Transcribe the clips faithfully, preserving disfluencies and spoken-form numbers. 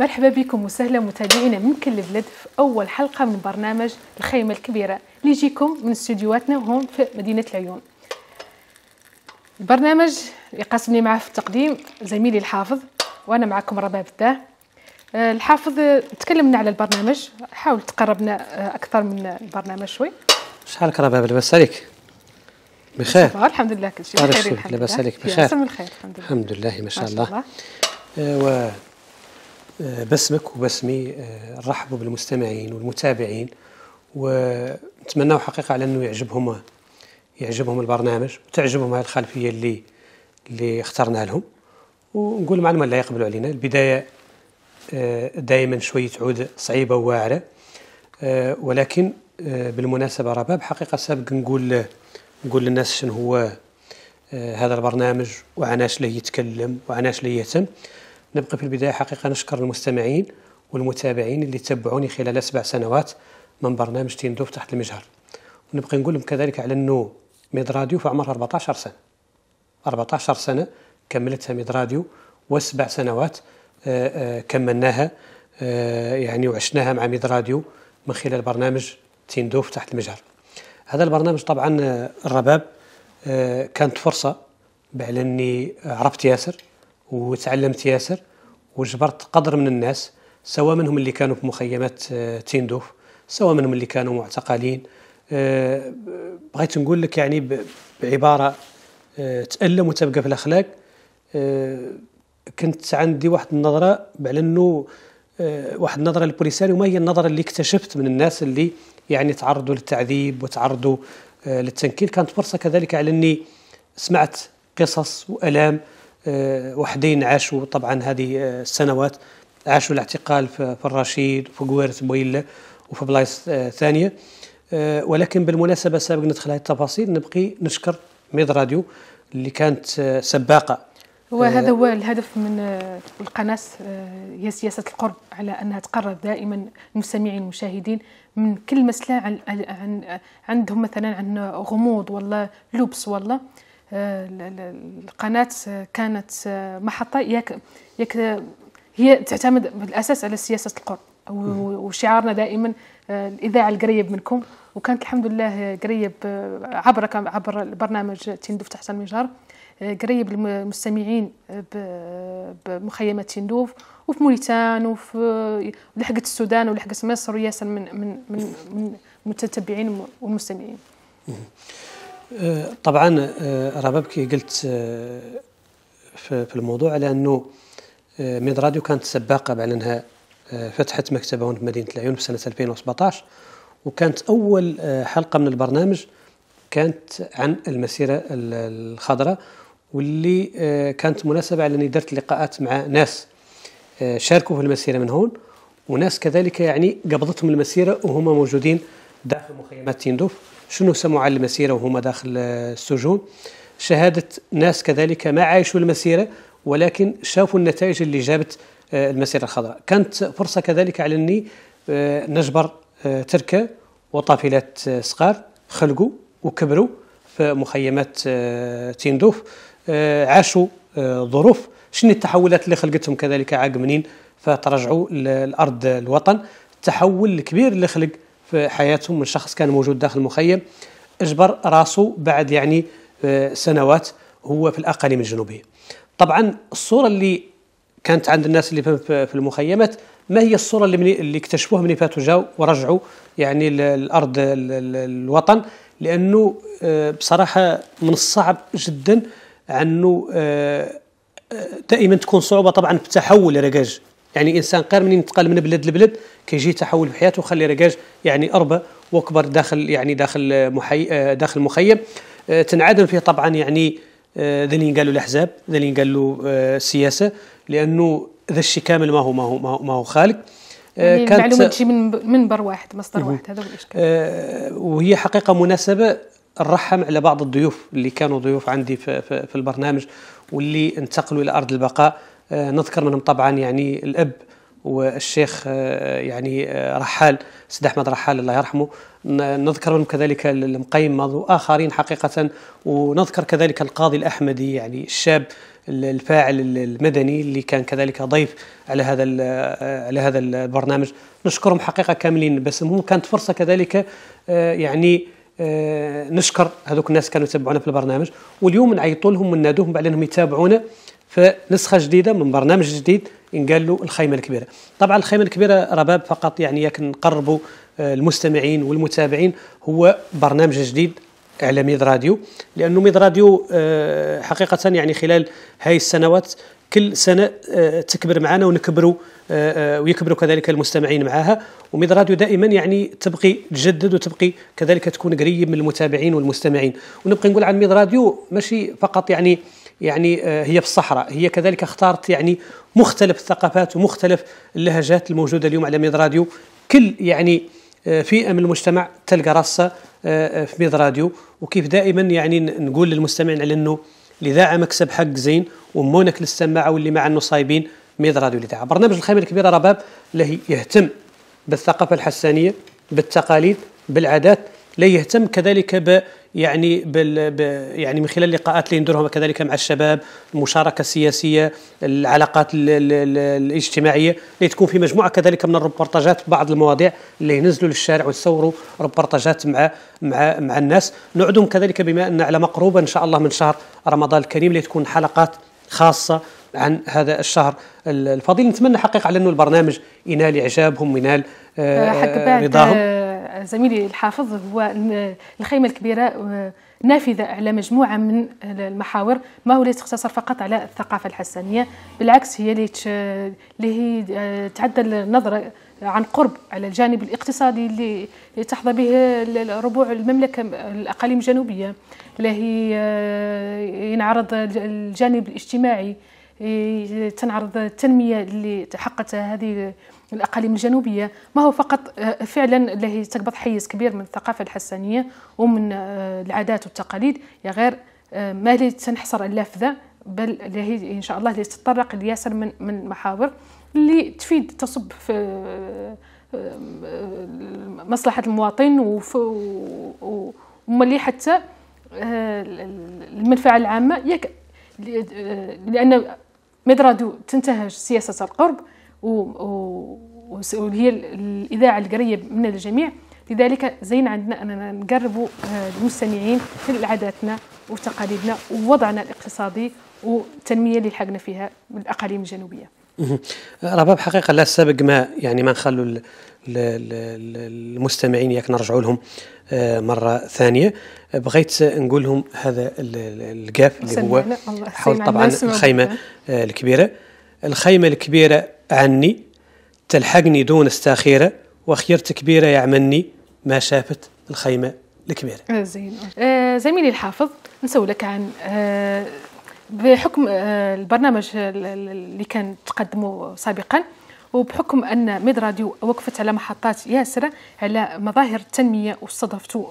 مرحبا بكم وسهلا متابعينا من كل البلاد في أول حلقة من برنامج الخيمة الكبيرة اللي يجيكم من استديوهاتنا وهم في مدينة العيون. البرنامج يقاسمني معه في التقديم زميلي الحافظ وأنا معكم رباب الداه. الحافظ تكلمنا على البرنامج، حاول تقربنا أكثر من البرنامج شوي. شحالك رباب؟ لاباس عليك؟ بخير الحمد لله، كل شيء بخير الحمد لله. لاباس عليك؟ بخير الحمد لله، الحمد لله ما شاء الله. و باسمك وباسمي نرحبوا بالمستمعين والمتابعين ونتمناو حقيقه على انه يعجبهم يعجبهم البرنامج وتعجبهم هذه الخلفيه اللي اللي اخترنا لهم، ونقول المعلومه اللي يقبلوا علينا. البدايه دائما شويه تعود صعيبه وواعره، ولكن بالمناسبه رباب حقيقه سابق نقول نقول للناس شنو هو هذا البرنامج وعناش ليه يتكلم وعناش ليه يهتم. نبقى في البداية حقيقة نشكر المستمعين والمتابعين اللي تبعوني خلال سبع سنوات من برنامج تندوف تحت المجهر، ونبقى نقول لهم كذلك على أنه ميدراديو في عمرها أربعطاش سنة، أربعطاش سنة كملتها ميدراديو، وسبع سنوات كملناها يعني وعشناها مع ميدراديو من خلال برنامج تندوف تحت المجهر. هذا البرنامج طبعا الرباب كانت فرصة على أني عرفت ياسر وتعلمت ياسر وجبرت قدر من الناس، سواء منهم اللي كانوا في مخيمات تندوف، سواء منهم اللي كانوا معتقلين. بغيت نقول لك يعني بعبارة تألم وتبقى في الأخلاق، كنت عندي واحد النظرة على أنه واحد النظرة للبوليساريو، وما هي النظرة اللي اكتشفت من الناس اللي يعني تعرضوا للتعذيب وتعرضوا للتنكيل. كانت فرصة كذلك على أني سمعت قصص وألام وحدين عاشوا طبعا هذه السنوات، عاشوا الاعتقال في الرشيد وفي قورت بويلة وفي بلايص ثانيه. ولكن بالمناسبه سابق ندخل هذه التفاصيل، نبقي نشكر ميدراديو اللي كانت سباقه، وهذا هو الهدف من القناه، هي سياسه القرب، على انها تقرب دائما المستمعين المشاهدين من كل مساله عن, عن عندهم مثلا عن غموض والله لبس والله. القناة كانت محطة هي تعتمد بالأساس على سياسة القرب، وشعارنا دائما الإذاعة القريب منكم، وكانت الحمد لله قريب عبر عبر برنامج تندوف تحت المجهر، قريب المستمعين بمخيمات تندوف وفي موريتان وفي لحقة السودان ولحقة مصر، وياسر من من من المتتبعين والمستمعين. طبعا رباب كي قلت في الموضوع على انه ميدراديو كانت سباقه بعد انها فتحت مكتبها في مدينه العيون في سنه ألفين وسبعطاش، وكانت اول حلقه من البرنامج كانت عن المسيره الخضراء، واللي كانت مناسبه على اني درت لقاءات مع ناس شاركوا في المسيره من هون، وناس كذلك يعني قبضتهم المسيره وهم موجودين داخل مخيمات تندوف، شنو سمعوا على المسيرة وهما داخل السجون، شهادة ناس كذلك ما عايشوا المسيرة ولكن شافوا النتائج اللي جابت المسيرة الخضراء. كانت فرصة كذلك على أني نجبر تركة وطافلات صغار خلقوا وكبروا في مخيمات تندوف، عاشوا ظروف شنو التحولات اللي خلقتهم كذلك عاقمين فترجعوا لأرض الوطن، التحول الكبير اللي خلق في حياتهم من شخص كان موجود داخل المخيم اجبر راسه بعد يعني سنوات هو في الاقاليم الجنوبيه. طبعا الصوره اللي كانت عند الناس اللي في المخيمات ما هي الصوره اللي اللي اكتشفوها من فاتوا جاوا ورجعوا يعني للارض الوطن، لانه بصراحه من الصعب جدا انه دائما تكون صعوبه طبعا في تحول رجاج، يعني انسان قار من ينتقل من بلد لبلد كيجي تحول في حياته وخلي رجاج يعني اربى واكبر داخل يعني داخل محي داخل مخيم تنعدم فيه طبعا يعني ذا اللي ينقال له الاحزاب، ذا اللي ينقال له السياسه، لانه ذا الشيء كامل ما هو ما هو ما هو خالق. يعني كانت المعلومه تجي من منبر واحد، مصدر واحد، هذا هو الاشكال. وهي حقيقه مناسبه نرحم على بعض الضيوف اللي كانوا ضيوف عندي في, في, في البرنامج واللي انتقلوا الى ارض البقاء، نذكر منهم طبعا يعني الاب والشيخ يعني رحال سيد احمد رحال الله يرحمه، نذكر منهم كذلك المقيمض واخرين حقيقه، ونذكر كذلك القاضي الاحمدي يعني الشاب الفاعل المدني اللي كان كذلك ضيف على هذا على هذا البرنامج، نشكرهم حقيقه كاملين. بس مو كانت فرصه كذلك يعني نشكر هذوك الناس كانوا يتبعونا في البرنامج، واليوم نعيطوا لهم وننادوهم على انهم يتابعونا في نسخه جديده من برنامج جديد ينقال له الخيمه الكبيره. طبعا الخيمه الكبيره رباب فقط يعني ياك نقربوا المستمعين والمتابعين، هو برنامج جديد على ميدراديو، لانه ميدراديو حقيقه يعني خلال هاي السنوات كل سنه تكبر معنا ونكبروا ويكبروا كذلك المستمعين معها، وميدراديو دائما يعني تبقي تجدد وتبقي كذلك تكون قريب من المتابعين والمستمعين. ونبقي نقول عن ميدراديو ماشي فقط يعني يعني هي في الصحراء، هي كذلك اختارت يعني مختلف الثقافات ومختلف اللهجات الموجوده اليوم على ميدراديو. كل يعني فئه من المجتمع تلقى راسها في ميدراديو. وكيف دائما يعني نقول للمستمعين على انه الاذاعه مكسب حق زين، ومونك للسماعه واللي مع انه صايبين ميدراديو الاذاعه. برنامج الخيمه الكبيره رباب لا يهتم بالثقافه الحسانيه، بالتقاليد، بالعادات، لا يهتم كذلك ب يعني بال ب يعني من خلال اللقاءات اللي نديروها كذلك مع الشباب، المشاركه السياسيه، العلاقات ال ال ال الاجتماعيه، اللي تكون في مجموعه كذلك من الربورتاجات، بعض المواضيع اللي ينزلوا للشارع ويصوروا ربورتاجات مع مع مع الناس. نعدهم كذلك بما ان على مقربه ان شاء الله من شهر رمضان الكريم اللي تكون حلقات خاصه عن هذا الشهر الفضيل. نتمنى حقيقه على انه البرنامج ينال اعجابهم وينال رضاهم. زميلي الحافظ، هو الخيمة الكبيرة نافذة على مجموعة من المحاور، ما هو لا تقتصر فقط على الثقافة الحسانية، بالعكس هي اللي تعدى النظرة عن قرب على الجانب الاقتصادي اللي تحظى به ربوع المملكة الأقاليم الجنوبية، اللي ينعرض الجانب الاجتماعي، تنعرض التنمية اللي تحققتها هذه الأقاليم الجنوبية. ما هو فقط فعلا اللي هي تقبض حيز كبير من الثقافة الحسانية ومن العادات والتقاليد، يا غير ما اللي تنحصر اللافذة، بل اللي هي إن شاء الله اللي تتطرق لياسر من من محاور اللي تفيد تصب في مصلحة المواطن وملي حتى المنفعة العامة، ياك لأن ميدراديو تنتهج سياسة القرب وهي الإذاعة القريب من الجميع، لذلك زين عندنا أننا نقربوا المستمعين لعاداتنا وتقاليدنا ووضعنا الاقتصادي والتنمية اللي لحقنا فيها بالأقاليم الجنوبية. رباب حقيقة لا سابق ما يعني ما نخلوا المستمعين ياك نرجعوا لهم مرة ثانية. بغيت نقول لهم هذا القاف اللي هو حول طبعا الخيمة الكبيرة. الخيمة الكبيرة عني تلحقني دون استاخيرة، وخيرت كبيرة يعملني ما شافت الخيمة الكبيرة. آه زين آه زميلي الحافظ، نسولك عن آه بحكم آه البرنامج اللي كان تقدمه سابقا، وبحكم أن ميدراديو وقفت على محطات ياسرة على مظاهر التنمية واستضفتوا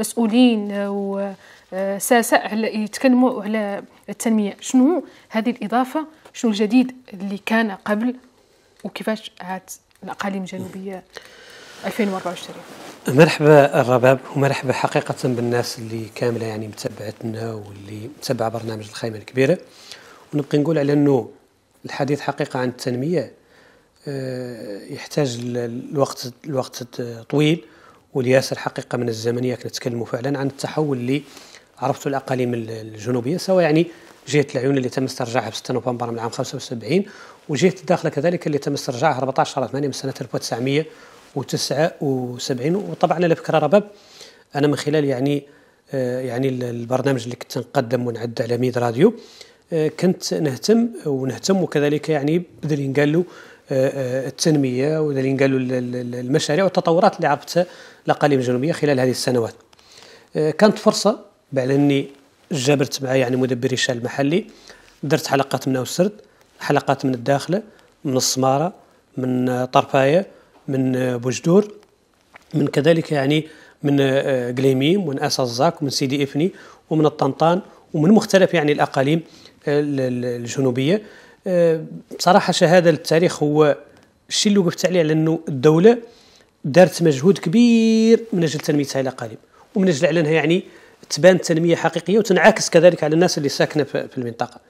مسؤولين وساسة يتكلموا على التنمية، شنو هذه الإضافة، شنو الجديد اللي كان قبل وكيفاش عاد الأقاليم الجنوبية ألفين وأربعة وعشرين؟ مرحبا الرباب، ومرحبا حقيقة بالناس اللي كاملة يعني متبعتنا واللي متبع برنامج الخيمة الكبيرة. ونبقي نقول على أنه الحديث حقيقة عن التنمية يحتاج الوقت الوقت طويل والياسر حقيقه من الزمنيه كنتكلموا فعلا عن التحول اللي عرفته الاقاليم الجنوبيه، سواء يعني جهه العيون اللي تم استرجاعها في ستة نوفمبر من عام خمسة وسبعين، وجهه الداخله كذلك اللي تم استرجاعها أربعة عشر ثمانية من سنه ألف وتسعمائة وتسعة وسبعين. وطبعا على فكره رباب، انا من خلال يعني يعني البرنامج اللي كنت نقدم ونعد على ميدراديو كنت نهتم ونهتم وكذلك يعني بدا اللي نقال له التنميه واللي نقالوا المشاريع والتطورات اللي عرفتها الاقاليم الجنوبيه خلال هذه السنوات. كانت فرصه بعد اني جابرت مع يعني مدبر الشان المحلي، درت حلقات من اوسرد، حلقات من الداخله، من السماره، من طرفايه، من بوجدور، من كذلك يعني من قليميم، ومن اسا الزاك، ومن سيدي افني، ومن الطنطان، ومن مختلف يعني الاقاليم الجنوبيه. بصراحه شهاده للتاريخ، هو الشيء اللي وقفت عليه لانه الدوله دارت مجهود كبير من اجل تنميه هذه الاقاليم ومن اجل على انها يعني تبان تنميه حقيقيه وتنعكس كذلك على الناس اللي ساكنه في المنطقه.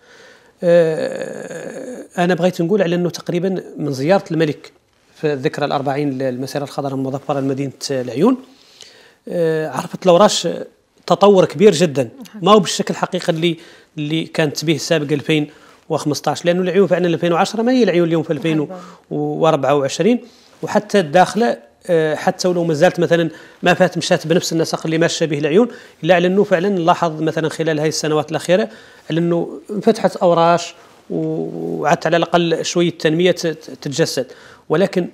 أنا بغيت نقول على أنه تقريبا من زيارة الملك في الذكرى الأربعين للمسيرة الخضراء المظفرة لمدينة العيون عرفت الوراش تطور كبير جدا، ما هو بالشكل الحقيقي اللي اللي كانت به السابق ألفين وخمسطاش، لأنه العيون فعلا ألفين وعشرة ما هي العيون اليوم في ألفين وأربعة وعشرين، وحتى الداخلة حتى ولو ما زالت مثلا ما فات مشات بنفس النسق اللي ماشيه به العيون، الا على انه فعلا نلاحظ مثلا خلال هذه السنوات الاخيره على انه انفتحت اوراش وعدت على الاقل شويه تنميه تتجسد، ولكن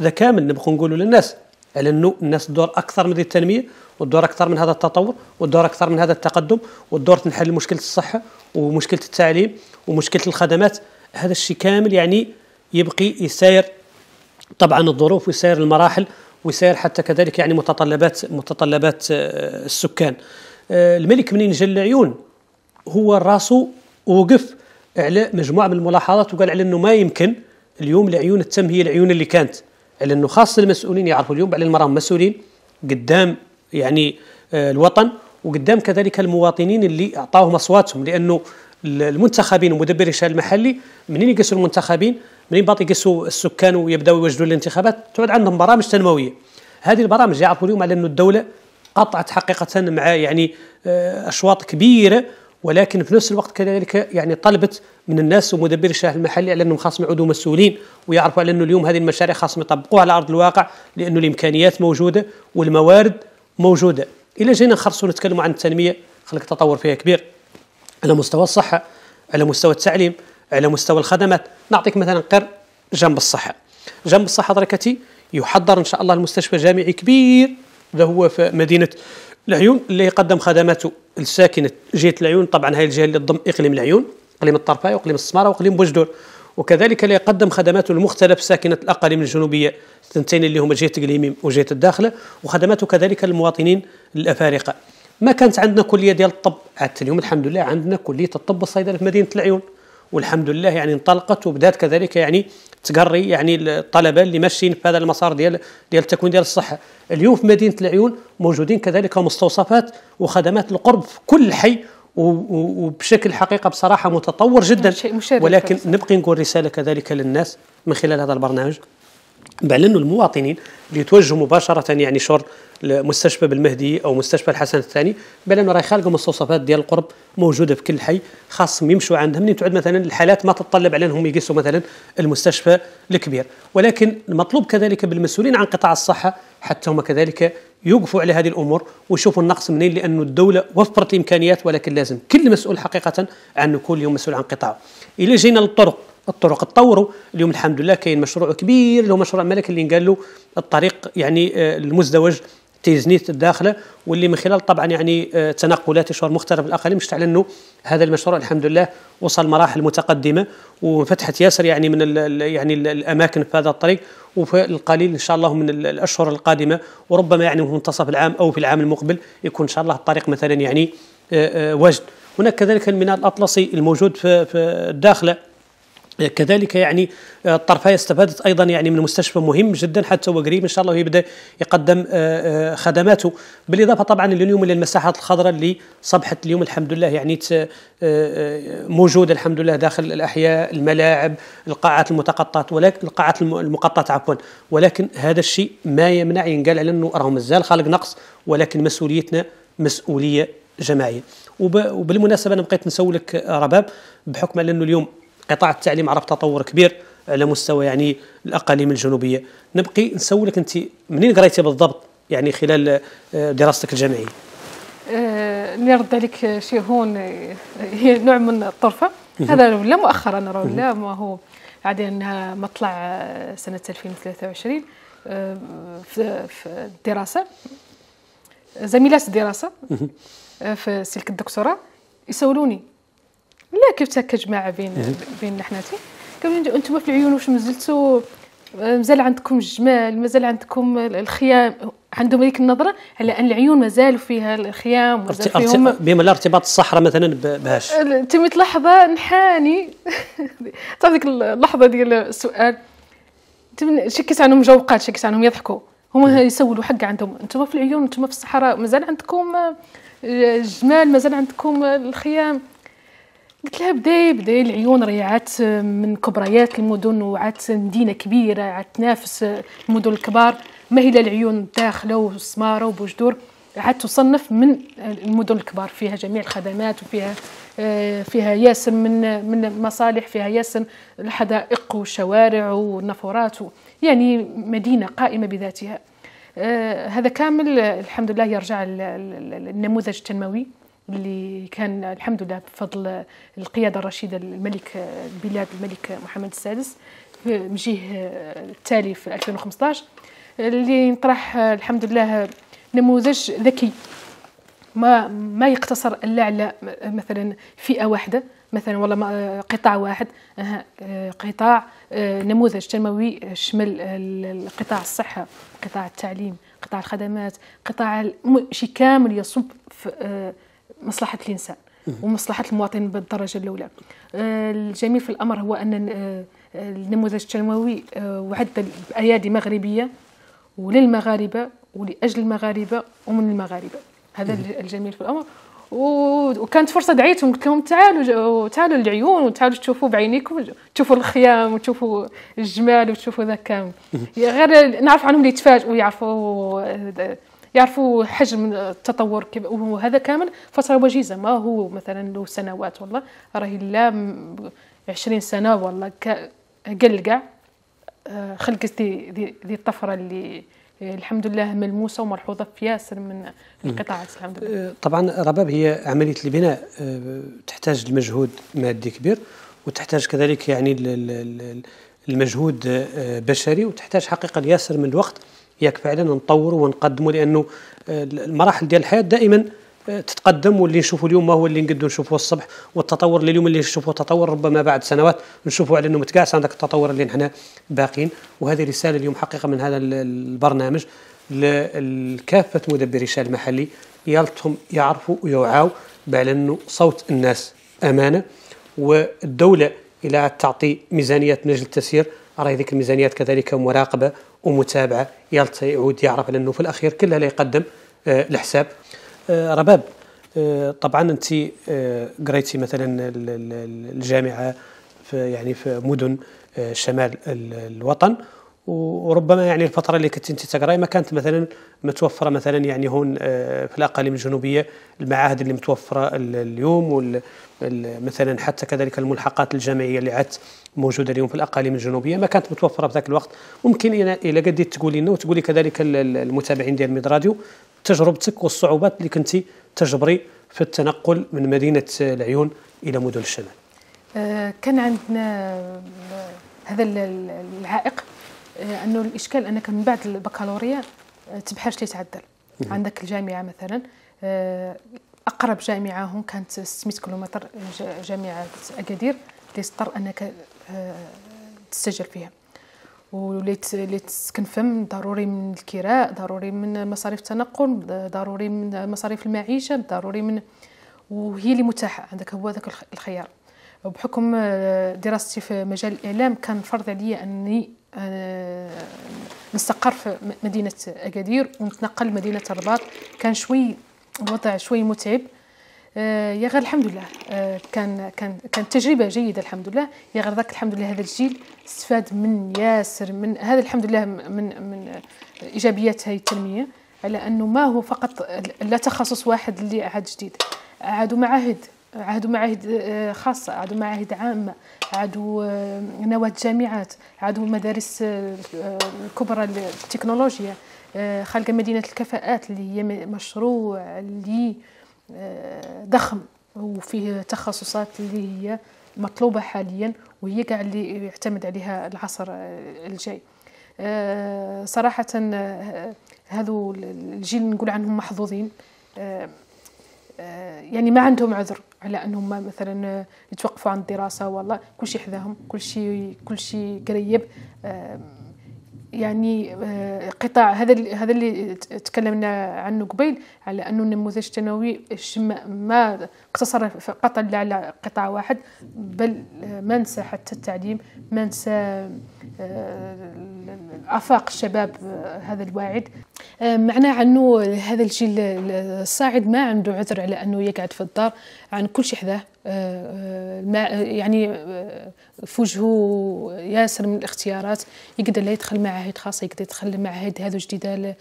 ذا كامل نبقى نقولوا للناس على انه الناس الدور اكثر من هذه التنميه، والدور اكثر من هذا التطور، والدور اكثر من هذا التقدم، والدور تنحل مشكله الصحه ومشكله التعليم ومشكله الخدمات، هذا الشيء كامل يعني يبقي يساير طبعا الظروف ويسير المراحل ويسير حتى كذلك يعني متطلبات متطلبات السكان. الملك منين جا للعيون هو راسه وقف على مجموعه من الملاحظات وقال على انه ما يمكن اليوم العيون التم هي العيون اللي كانت، على انه خاصه المسؤولين يعرفوا اليوم على المراه مسؤولين قدام يعني الوطن وقدام كذلك المواطنين اللي اعطاهم اصواتهم، لانه المنتخبين ومدبر الشان المحلي منين يقيسوا المنتخبين منين باطي يقيسوا السكان ويبداو يوجدوا الانتخابات تعود عندهم برامج تنمويه، هذه البرامج يعرفوا اليوم على انه الدوله قطعت حقيقه مع يعني اشواط كبيره، ولكن في نفس الوقت كذلك يعني طلبت من الناس ومدبر الشان المحلي على انهم خاصهم يعودوا مسؤولين ويعرفوا على انه اليوم هذه المشاريع خاصهم يطبقوها على ارض الواقع، لانه الامكانيات موجوده والموارد موجوده. الى جينا نخرصوا نتكلموا عن التنميه خلق التطور فيها كبير على مستوى الصحة، على مستوى التعليم، على مستوى الخدمات. نعطيك مثلا قر جنب الصحة جنب الصحة دركتي يحضر إن شاء الله المستشفى جامعي كبير ده هو في مدينة العيون اللي يقدم خدماته لساكنة جهة العيون، طبعا هاي الجهة اللي تضم إقليم العيون إقليم الطرفاء وإقليم السمارة وإقليم بوجدور، وكذلك اللي يقدم خدماته المختلف ساكنة الأقاليم الجنوبية الثنتين اللي هما جهة قليميم وجهة الداخلة، وخدماته كذلك المواطنين الأفارقة. ما كانت عندنا كليه ديال الطب، حتى اليوم الحمد لله عندنا كليه الطب الصيدله في مدينه العيون، والحمد لله يعني انطلقت وبدات كذلك يعني تقري يعني الطلبه اللي ماشيين في هذا المسار ديال ديال التكوين ديال الصحه. اليوم في مدينه العيون موجودين كذلك مستوصفات وخدمات القرب في كل حي وبشكل حقيقه بصراحه متطور جدا، ولكن نبقي نقول رساله كذلك للناس من خلال هذا البرنامج بل انه المواطنين اللي يتوجهوا مباشره يعني شر مستشفى بالمهدي او مستشفى الحسن الثاني بل انه راه يخلقوا مستوصفات ديال القرب موجوده في كل حي، خاصهم يمشوا عندها من تعد مثلا الحالات ما تتطلب على انهم يقيسوا مثلا المستشفى الكبير، ولكن المطلوب كذلك بالمسؤولين عن قطاع الصحه حتى هم كذلك يوقفوا على هذه الامور ويشوفوا النقص منين، لانه الدوله وفرت الامكانيات ولكن لازم كل مسؤول حقيقه عنه كل يوم مسؤول عن قطاعه. الى جينا للطرق، الطرق تطوروا اليوم الحمد لله، كاين مشروع كبير اللي هو مشروع الملك اللي قال له الطريق يعني المزدوج تيزنيت الداخله، واللي من خلال طبعا يعني تنقلات شوار مختلف الاقاليم مشت على انه هذا المشروع الحمد لله وصل مراحل متقدمه وفتحت ياسر يعني من ال يعني ال الاماكن في هذا الطريق، وفي القليل ان شاء الله من الاشهر القادمه وربما يعني في منتصف العام او في العام المقبل يكون ان شاء الله الطريق مثلا يعني واجد. هناك كذلك الميناء الاطلسي الموجود في, في الداخله، كذلك يعني الطرفاء استفادت ايضا يعني من مستشفى مهم جدا حتى هو قريب ان شاء الله يبدا يقدم خدماته، بالاضافه طبعا اليوم للمساحات الخضراء اللي صبحت اليوم الحمد لله يعني موجوده الحمد لله داخل الاحياء، الملاعب، القاعات المتقطعه ولكن القاعات المقطعه عفوا، ولكن هذا الشيء ما يمنع ينقال على انه راه مازال خالق نقص، ولكن مسؤوليتنا مسؤوليه جماعيه. وبالمناسبه انا بقيت نسولك رباب بحكم على انه اليوم قطاع التعليم عرف تطور كبير على مستوى يعني الاقاليم الجنوبيه، نبقي نسولك انت منين قريتي بالضبط يعني خلال دراستك الجامعيه؟ أه نرد عليك شي هون هي نوع من الطرفه، هذا ولا مؤخرا راه ولا ما هو عادي انها مطلع سنه ألفين وثلاثة وعشرين في الدراسه زميلات الدراسه في سلك الدكتوراه يسولوني لا كيف تا كجماعه بين بين حناتي قالوا انتم في العيون واش مازلتوا مازال عندكم الجمال مازال عندكم الخيام، عندهم هذيك النظره على ان العيون مازالوا فيها الخيام مازال فيهم بما لا ارتباط الصحراء مثلا بهاش. تمت لحظه نحاني تعرف ديك اللحظه ديال السؤال شكيت عنهم مجوقات شكيت عنهم يضحكوا هما يسولوا حق عندهم انتم في العيون انتم في الصحراء مازال عندكم الجمال مازال عندكم الخيام. قلت لها بداي بداي العيون راهي عادت من كبريات المدن وعادت مدينه كبيره عاد تنافس المدن الكبار، ما هي الا العيون الداخله والسماره وبوجدور عاد تصنف من المدن الكبار، فيها جميع الخدمات وفيها فيها ياسر من من المصالح، فيها ياسر الحدائق والشوارع والنافورات، يعني مدينه قائمه بذاتها. هذا كامل الحمد لله يرجع للنموذج التنموي اللي كان الحمد لله بفضل القيادة الرشيدة الملك البلاد الملك محمد السادس مجيه التالي في ألفين وخمسطاش، اللي نطرح الحمد لله نموذج ذكي ما ما يقتصر الا على مثلا فئة واحدة، مثلا والله قطاع واحد، قطاع نموذج تنموي شمل قطاع الصحة، قطاع التعليم، قطاع الخدمات، قطاع شي كامل يصب في مصلحة الإنسان ومصلحة المواطن بالدرجة الأولى. الجميل في الأمر هو أن النموذج التنموي وعد بأيادي مغربية وللمغاربة ولأجل المغاربة ومن المغاربة، هذا الجميل في الأمر. وكانت فرصة دعيتهم قلت لهم تعالوا تعالوا للعيون وتعالوا تشوفوا بعينيكم، تشوفوا الخيام وتشوفوا الجمال وتشوفوا ذا كامل، غير نعرف عنهم اللي يتفاجئوا ويعرفوا يعرفوا حجم التطور، وهذا كامل فترة وجيزة، ما هو مثلا له سنوات، والله راهي لا عشرين سنة والله قل كاع خلقت ذي ذي ذي الطفرة اللي الحمد لله ملموسة وملحوظة في ياسر من القطاعات الحمد لله. طبعا رباب هي عملية البناء تحتاج لمجهود مادي كبير، وتحتاج كذلك يعني المجهود بشري، وتحتاج حقيقة ياسر من الوقت ياك فعلا نطوروا ونقدموا، لانه المراحل ديال الحياه دائما تتقدم، واللي نشوفوا اليوم ما هو اللي نقدروا نشوفوه الصبح، والتطور اللي اليوم اللي نشوفوه تطور ربما بعد سنوات نشوفوا على انه متكاس عندك التطور اللي نحن باقين. وهذه رساله اليوم حقيقه من هذا البرنامج لكافه مدبري الشان المحلي، يالتهم يعرفوا ويوعوا على انه صوت الناس امانه، والدوله الى تعطي ميزانيات من اجل التسيير راه هذيك الميزانيات كذلك مراقبه ومتابعه، يالتا يعود يعرف لانه في الاخير كلها لا يقدم آه الحساب. آه رباب آه طبعا انت آه قريتي مثلا الجامعه في يعني في مدن آه شمال الوطن، وربما يعني الفتره اللي كنت انت تقراي ما كانت مثلا متوفره مثلا يعني هون آه في الاقاليم الجنوبيه المعاهد اللي متوفره اليوم، وال مثلا حتى كذلك الملحقات الجامعيه اللي عاد موجوده اليوم في الاقاليم الجنوبيه ما كانت متوفره في ذاك الوقت. ممكن الى قد تقولي لنا وتقولي كذلك المتابعين ديال ميدراديو تجربتك والصعوبات اللي كنتي تجبري في التنقل من مدينه العيون الى مدن الشمال. كان عندنا هذا العائق انه الاشكال انك من بعد البكالوريا تبحرش تتعدل، عندك الجامعه مثلا أقرب جامعة هون كانت ستمية كيلومتر، جامعة أكادير اللي تضطر أنك تسجل فيها وليت تسكن فم، ضروري من الكراء، ضروري من مصاريف التنقل، ضروري من مصاريف المعيشة، ضروري من وهي اللي متاحة عندك، هو ذاك الخيار. وبحكم دراستي في مجال الإعلام كان فرض عليا أني نستقر في مدينة أكادير ونتنقل لمدينة الرباط، كان شوي الوضع شوي متعب، آه يا غير الحمد لله آه كان كان كانت تجربه جيده الحمد لله، يا غير ذاك الحمد لله هذا الجيل استفاد من ياسر من هذا الحمد لله من من ايجابيات هذه التنميه، على انه ما هو فقط لا تخصص واحد اللي عاد جديد، عادوا معاهد، عادوا معاهد خاصه، عادوا معاهد عامه، عادوا نواه جامعات، عادوا مدارس الكبرى للتكنولوجيا، خلق مدينة الكفاءات اللي هي مشروع اللي ضخم وفيه تخصصات اللي هي مطلوبة حاليا وهي كاع اللي يعتمد عليها العصر الجاي. صراحة هذو الجيل نقول عنهم محظوظين، يعني ما عندهم عذر على انهم مثلا يتوقفوا عن الدراسة، والله كل شيء حذاهم، كل شيء كل شيء قريب، يعني قطاع هذا هذا اللي تكلمنا عنه قبيل، على انه النموذج التنموي ما اقتصر فقط على قطاع واحد، بل ما نسى حتى التعليم، ما نسى افاق الشباب هذا الواعد. معنى عنه هذا الجيل الصاعد ما عنده عذر على انه يقعد في الدار، عن كل شيء حداه. يعني فوجهوا ياسر من الاختيارات، يقدر لا يدخل معاهد خاصه، يقدر يدخل معاهد هذو جديده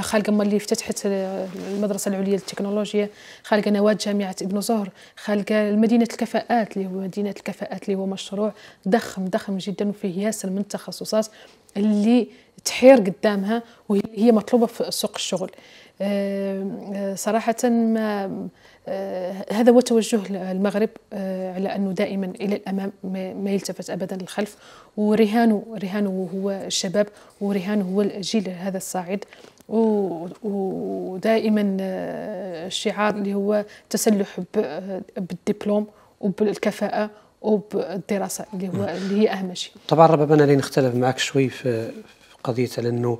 خالقه اللي افتتحت المدرسه العليا للتكنولوجيا، خالقه نواه جامعه ابن زهر، خالقه مدينه الكفاءات اللي هو مدينه الكفاءات اللي هو مشروع ضخم ضخم جدا وفيه ياسر من التخصصات اللي تحير قدامها وهي مطلوبه في سوق الشغل. صراحه ما هذا هو توجه المغرب، على أنه دائما إلى الأمام ما يلتفت أبدا للخلف، ورهانه رهانه هو الشباب، ورهانه هو الجيل هذا الصاعد، ودائما الشعار اللي هو تسلح بالدبلوم وبالكفاءة وبالدراسة اللي هو اللي هي أهم شيء. طبعا ربما أنا اللي نختلف معك شوي في قضية، لأنه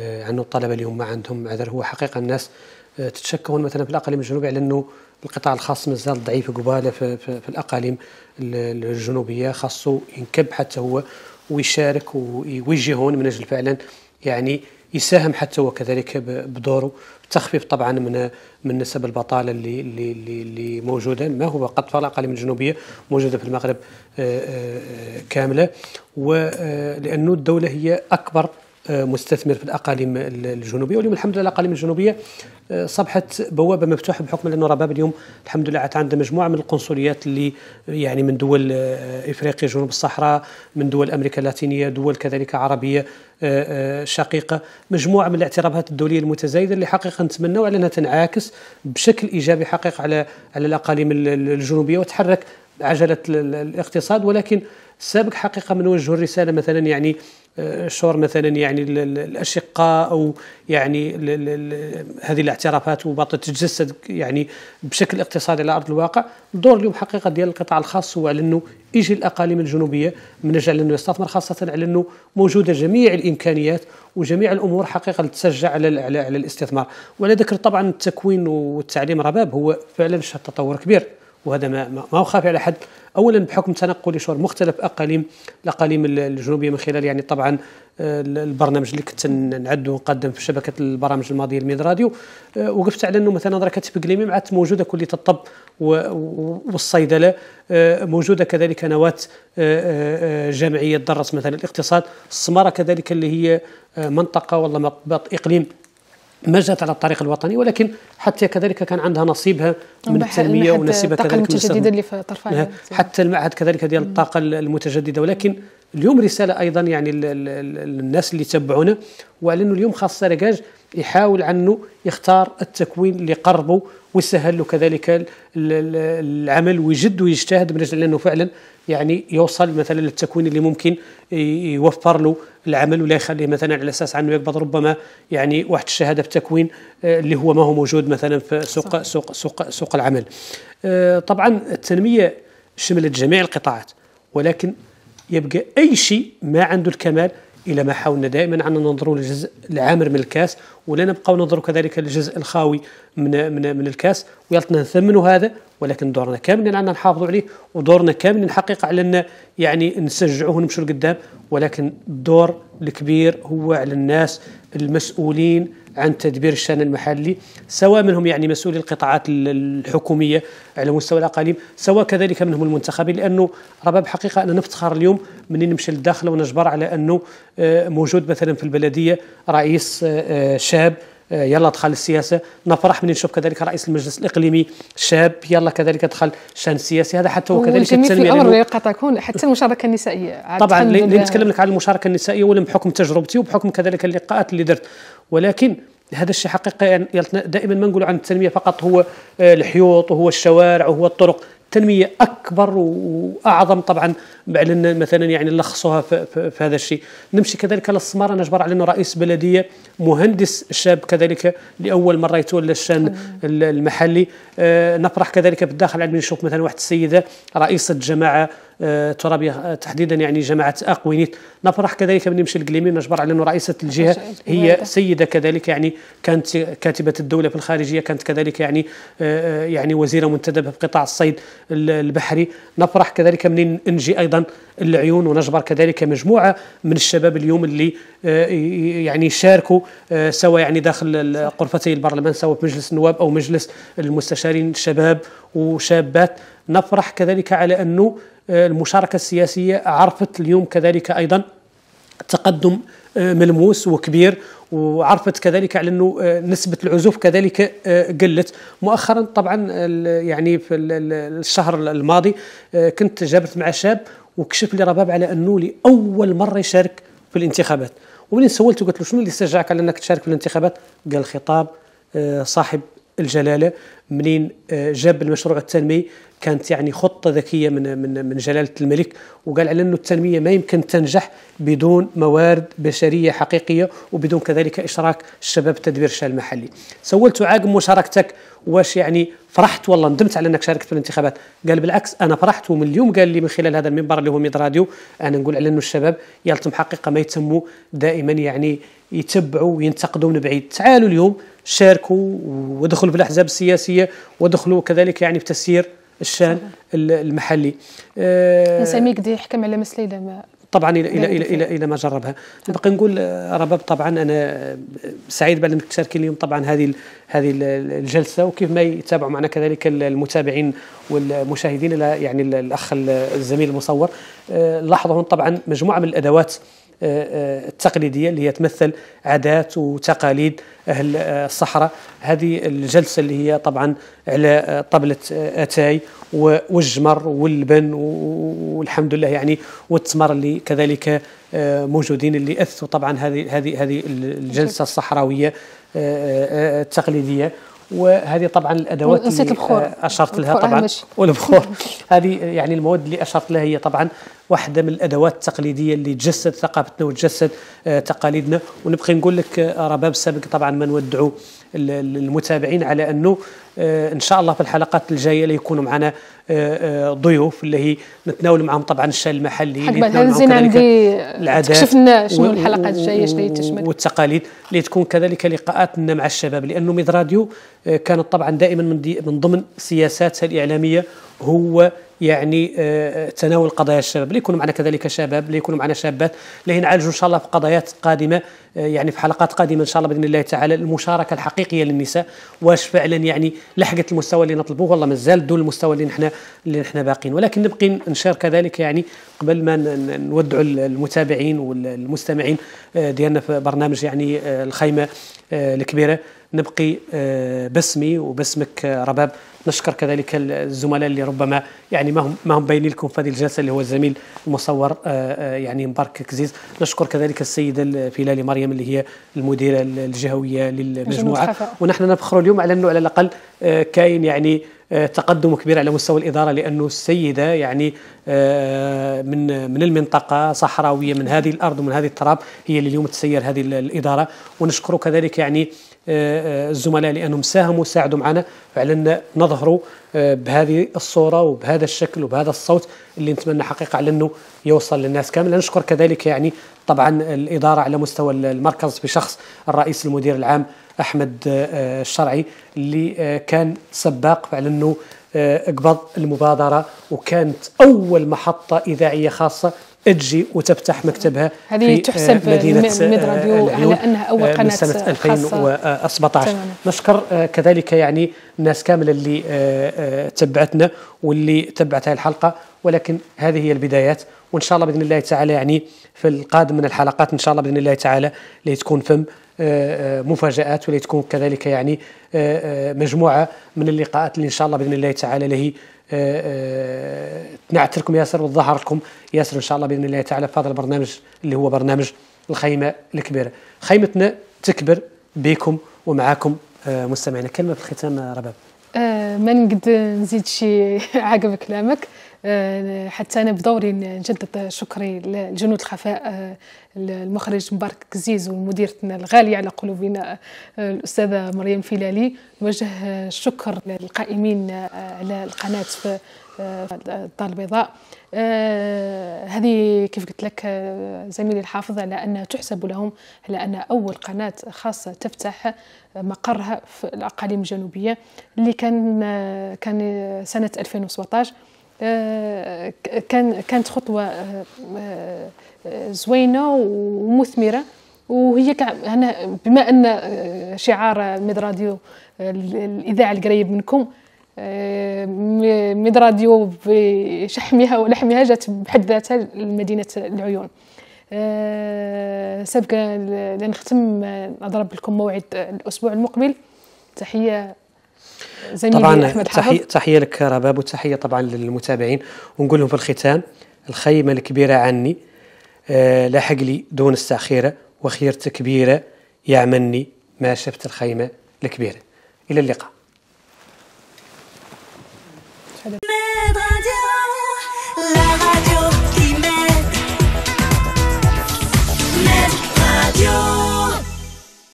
عنه الطلبة اليوم ما عندهم عذر. هو حقيقة الناس تتشكون مثلا في الاقاليم الجنوبيه على انه القطاع الخاص مازال ضعيف قباله في, في, في الاقاليم الجنوبيه، خاصه ينكب حتى هو ويشارك ويوجهون من اجل فعلا يعني يساهم حتى هو كذلك بدوره بالتخفيف طبعا من من نسب البطاله اللي اللي اللي موجوده، ما هو قد في الاقاليم الجنوبيه موجوده في المغرب كامله، ولانه الدوله هي اكبر مستثمر في الاقاليم الجنوبيه. واليوم الحمد لله الاقاليم الجنوبيه صبحت بوابه مفتوحه، بحكم لانه رباب اليوم الحمد لله عاد عندها مجموعه من القنصليات اللي يعني من دول افريقيا جنوب الصحراء، من دول امريكا اللاتينيه، دول كذلك عربيه شقيقه، مجموعه من الاعترافات الدوليه المتزايده اللي حقيقه نتمنوا على انها تنعكس بشكل ايجابي حقيقه على على الاقاليم الجنوبيه وتحرك عجله الاقتصاد. ولكن سابق حقيقه من وجه الرساله مثلا يعني الشعور مثلا يعني الاشقاء او يعني هذه الاعترافات وباطل تتجسد يعني بشكل اقتصادي على ارض الواقع. الدور اليوم حقيقه ديال القطاع الخاص هو على انه يجي الاقاليم الجنوبيه من اجل انه يستثمر، خاصه على انه موجوده جميع الامكانيات وجميع الامور حقيقه لتشجع على على, على الاستثمار. وعلى ذكر طبعا التكوين والتعليم، رباب هو فعلا شهد تطور كبير، وهذا ما هو خافي على حد، اولا بحكم تنقل شعور مختلف اقاليم الاقاليم الجنوبيه من خلال يعني طبعا البرنامج اللي كنت نعد ونقدم في شبكه البرامج الماضيه الميدراديو. وقفت على انه مثلا دركات في قليميم عاد موجوده كليه الطب والصيدله، موجوده كذلك نواه جمعيه درس مثلا الاقتصاد، السماره كذلك اللي هي منطقه والله اقليم ما جات على الطريق الوطني، ولكن حتى كذلك كان عندها نصيبها من التنميه ونصيبها كذلك من الطاقه اللي في طرفها، حتى المعهد كذلك ديال الطاقه المتجدده. ولكن اليوم رساله ايضا يعني الناس اللي يتبعونا، وعلى انه اليوم خاص ركاج يحاول عنه يختار التكوين اللي قربه ويسهل له كذلك العمل، ويجد ويجتهد من اجل انه فعلا يعني يوصل مثلا للتكوين اللي ممكن يوفر له العمل، ولا يخليه مثلا على اساس انه يقبض ربما يعني واحد الشهاده بتكوين اللي هو ما هو موجود مثلا في سوق سوق سوق سوق العمل. طبعا التنميه شملت جميع القطاعات، ولكن يبقى اي شيء ما عنده الكمال الى ما حاولنا دائما ان ننظروا للجزء العامر من الكاس، ولا نبقاو ننظروا كذلك للجزء الخاوي من من من الكاس، ويلتنا نثمنوا هذا. ولكن دورنا كامل ان نحافظوا عليه، ودورنا كامل الحقيقه على ان يعني نشجعوه ونمشوا لقدام. ولكن الدور الكبير هو على الناس المسؤولين عن تدبير الشان المحلي، سواء منهم يعني مسؤولي القطاعات الحكوميه على مستوى الاقاليم، سواء كذلك منهم المنتخبين. لانه رباب حقيقه انا نفتخر اليوم منين نمشي للداخله ونجبر على انه موجود مثلا في البلديه رئيس شاب يلا دخل السياسه، نفرح من نشوف كذلك رئيس المجلس الاقليمي شاب يلا كذلك دخل شان سياسي. هذا حتى هو كذلك التنميه الامر يقطعون حتى المشاركه النسائيه. طبعا نتكلم لك على المشاركه النسائيه ولا بحكم تجربتي وبحكم كذلك اللقاءات اللي درت، ولكن هذا الشيء حقيقه يعني دائما ما نقولوا عن التنميه فقط هو الحيوط وهو الشوارع وهو الطرق. التنميه اكبر واعظم طبعا على ان مثلا يعني نلخصوها في, في, في هذا الشيء. نمشي كذلك للسمارة، نجبر على انه رئيس بلديه مهندس شاب كذلك لاول مره يتولى الشان المحلي. نفرح كذلك بالداخل عندما نشوف مثلا واحد السيده رئيسه جماعه الترابيه تحديدا يعني جماعه أقوينيت. نفرح كذلك من نمشي لقليميم نجبر على انه رئيسه الجهه هي سيده كذلك، يعني كانت كاتبه الدوله في الخارجيه، كانت كذلك يعني يعني وزيره منتدبه في قطاع الصيد البحري. نفرح كذلك من نجي ايضا العيون ونجبر كذلك مجموعه من الشباب اليوم اللي يعني شاركوا سواء يعني داخل غرفتي البرلمان، سواء في مجلس النواب او مجلس المستشارين، شباب وشابات. نفرح كذلك على انه المشاركه السياسيه عرفت اليوم كذلك ايضا تقدم ملموس وكبير، وعرفت كذلك على انه نسبه العزوف كذلك قلت مؤخرا. طبعا يعني في الشهر الماضي كنت جابرت مع شاب وكشف لي رباب على انه لاول مره يشارك في الانتخابات، ومن سولته قلت له شنو اللي شجعك على انك تشارك في الانتخابات؟ قال خطاب صاحب الجلاله منين جاب المشروع التنموي، كانت يعني خطه ذكيه من من من جلاله الملك، وقال على انه التنميه ما يمكن تنجح بدون موارد بشريه حقيقيه وبدون كذلك اشراك الشباب التدبير الشعب المحلي. سولته عاقم مشاركتك واش يعني فرحت والله ندمت على انك شاركت في الانتخابات؟ قال بالعكس انا فرحت، ومن اليوم قال لي من خلال هذا المنبر اللي هو ميدراديو انا نقول على انه الشباب يلتم حقيقه ما يتموا دائما يعني يتبعوا وينتقدوا من بعيد. تعالوا اليوم شاركوا وادخلوا في الاحزاب السياسيه وادخلوا كذلك يعني في تسيير الشان المحلي. آه سميك دي يحكم على مسليله طبعا الى الى الى الى, إلى ما جربها. نبقى نقول رباب طبعا انا سعيد بانك تشاركين اليوم طبعا هذه هذه الجلسه، وكيف ما يتابعوا معنا كذلك المتابعين والمشاهدين يعني الاخ الزميل المصور لاحظوا طبعا مجموعه من الادوات التقليدية اللي هي تمثل عادات وتقاليد أهل الصحراء. هذه الجلسة اللي هي طبعا على طبلة أتاي والجمر واللبن والحمد لله يعني والتمر اللي كذلك موجودين اللي أثوا طبعا هذه هذه هذه الجلسة الصحراوية التقليدية. وهذه طبعا الادوات اللي اشرت لها طبعا والبخور هذه يعني المواد اللي اشرت لها هي طبعا واحده من الادوات التقليديه اللي تجسد ثقافتنا وتجسد تقاليدنا. ونبقى نقول لك رباب سابق طبعا ما نودعوا المتابعين على انه ان شاء الله في الحلقات الجايه اللي يكونوا معنا ضيوف اللي هي نتناول معهم طبعا الشان المحلي حق هنزين عندي شفنا شنو الحلقه الجايه شنو تشمل والتقاليد اللي تكون كذلك لقاءاتنا مع الشباب، لانه ميدراديو كانت طبعا دائما من, من ضمن سياساتها الاعلاميه هو يعني تناول قضايا الشباب، اللي يكونوا معنا كذلك شباب، اللي يكونوا معنا شابات، اللي نعالجوا ان شاء الله في قضايات قادمه يعني في حلقات قادمه ان شاء الله باذن الله تعالى. المشاركه الحقيقيه للنساء واش فعلا يعني لحقت المستوى اللي نطلبوه؟ والله مازال دون المستوى اللي نحن اللي نحن باقين، ولكن نبقي نشير كذلك يعني قبل ما نودعوا المتابعين والمستمعين ديالنا في برنامج يعني الخيمه الكبيره. نبقي باسمي وباسمك رباب نشكر كذلك الزملاء اللي ربما يعني ما هم ما هم باينين لكم في هذه الجلسه اللي هو الزميل المصور يعني مبارك كزيز، نشكر كذلك السيده فيلالي مريم اللي هي المديره الجهويه للمجموعه. ونحن نفخر اليوم على انه على الاقل كاين يعني تقدم كبير على مستوى الاداره، لانه السيده يعني من من المنطقه صحراويه من هذه الارض ومن هذه التراب هي اللي اليوم تسير هذه الاداره. ونشكر كذلك يعني الزملاء لأنهم ساهموا وساعدوا معنا فعلا نظهروا بهذه الصورة وبهذا الشكل وبهذا الصوت اللي نتمنى حقيقة على أنه يوصل للناس كامل. نشكر كذلك يعني طبعا الإدارة على مستوى المركز بشخص الرئيس المدير العام أحمد الشرعي اللي كان سباق فعلا أنه أقبض المبادرة، وكانت أول محطة إذاعية خاصة تجي وتفتح مكتبها هذه تحسب ميدراديو على انها اول قناه من سنه ألفين وسبعطاش. نشكر كذلك يعني الناس كامله اللي تبعتنا واللي تبعت هذه الحلقه، ولكن هذه هي البدايات. وان شاء الله باذن الله تعالى يعني في القادم من الحلقات ان شاء الله باذن الله تعالى اللي تكون فم مفاجات واللي تكون كذلك يعني مجموعه من اللقاءات اللي ان شاء الله باذن الله تعالى اللي هي تنعت لكم ياسر وتظهر لكم ياسر ان شاء الله باذن الله تعالى في هذا البرنامج اللي هو برنامج الخيمه الكبيره. خيمتنا تكبر بكم ومعاكم مستمعينا. كلمه في الختام رباب. آه ما نقدر نزيد شي عقب كلامك، حتى أنا بدوري نجدد شكري لجنود الخفاء، المخرج مبارك كزيز ومديرتنا الغالية على قلوبنا الأستاذة مريم فيلالي. نوجه الشكر للقائمين على القناة في الدار البيضاء. هذه كيف قلت لك زميلي الحافظ على أنها تحسب لهم على أنها أول قناة خاصة تفتح مقرها في الأقاليم الجنوبية، اللي كان كان سنة ألفين وسبعطاش. كان كانت خطوة زوينة ومثمرة، وهي أنا بما أن شعار ميدراديو الإذاعة القريب منكم، ميدراديو بشحمها ولحمها جات بحد ذاتها لمدينة العيون. سابقا لنختم أضرب لكم موعد الأسبوع المقبل. تحية طبعا، تحية, تحية لك رباب، وتحية طبعا للمتابعين، ونقول لهم في الختام: الخيمة الكبيرة عني آه لاحق لي دون الساخيرة، وخيرتك كبيرة يعملني ما شفت الخيمة الكبيرة. إلى اللقاء.